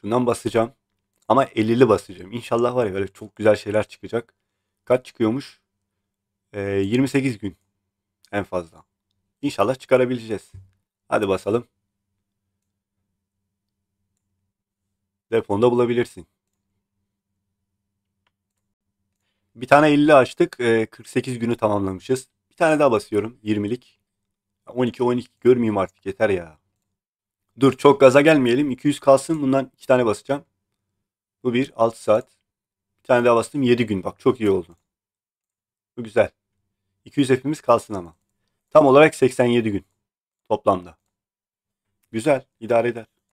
Şundan basacağım. Ama 50'li basacağım. İnşallah var ya böyle çok güzel şeyler çıkacak. Kaç çıkıyormuş? 28 gün en fazla. İnşallah çıkarabileceğiz. Hadi basalım. Deponda bulabilirsin. Bir tane 50 açtık. 48 günü tamamlamışız. Bir tane daha basıyorum. 20'lik. 12 görmeyeyim artık. Yeter ya. Dur, çok gaza gelmeyelim. 200 kalsın. Bundan 2 tane basacağım. Bu bir. 6 saat. Bir tane daha bastım. 7 gün. Bak çok iyi oldu. Bu güzel. 200 hepimiz kalsın ama. Tam olarak 87 gün. Toplamda. Güzel. İdare eder.